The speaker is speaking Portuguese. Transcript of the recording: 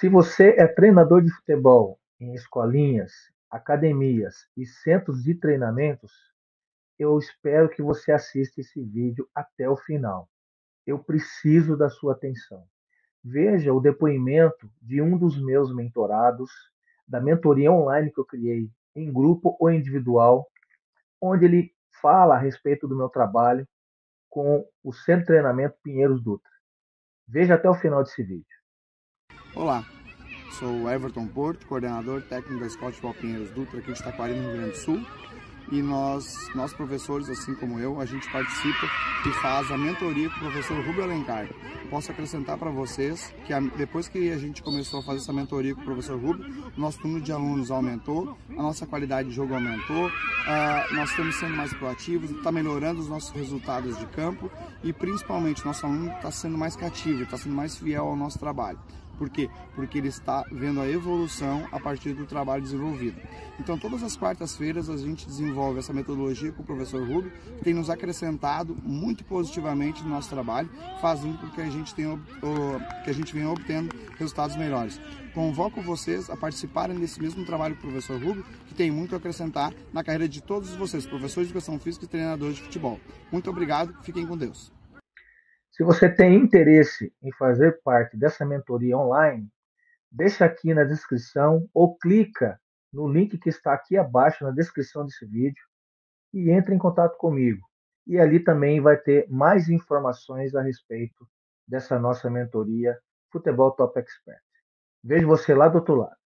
Se você é treinador de futebol em escolinhas, academias e centros de treinamentos, eu espero que você assista esse vídeo até o final. Eu preciso da sua atenção. Veja o depoimento de um dos meus mentorados, da mentoria online que eu criei, em grupo ou individual, onde ele fala a respeito do meu trabalho com o Centro de Treinamento Pinheiros Dutra. Veja até o final desse vídeo. Olá, sou o Everthon Porto, coordenador técnico da Escola de Futebol Pinheiros Dutra aqui de Itaquari, no Rio Grande do Sul. E nós professores, assim como eu, a gente participa e faz a mentoria com o professor Rubio Alencar. Posso acrescentar para vocês que depois que a gente começou a fazer essa mentoria com o professor Rubio, o nosso número de alunos aumentou, a nossa qualidade de jogo aumentou, nós estamos sendo mais proativos, está melhorando os nossos resultados de campo e principalmente nosso aluno está sendo mais cativo, está sendo mais fiel ao nosso trabalho. Por quê? Porque ele está vendo a evolução a partir do trabalho desenvolvido. Então, todas as quartas-feiras a gente desenvolve essa metodologia com o professor Rubio, que tem nos acrescentado muito positivamente no nosso trabalho, fazendo com que a gente venha obtendo resultados melhores. Convoco vocês a participarem desse mesmo trabalho com o professor Rubio, que tem muito a acrescentar na carreira de todos vocês, professores de educação física e treinadores de futebol. Muito obrigado, fiquem com Deus. Se você tem interesse em fazer parte dessa mentoria online, deixa aqui na descrição ou clica no link que está aqui abaixo na descrição desse vídeo e entre em contato comigo. E ali também vai ter mais informações a respeito dessa nossa mentoria Futebol Top Expert. Vejo você lá do outro lado.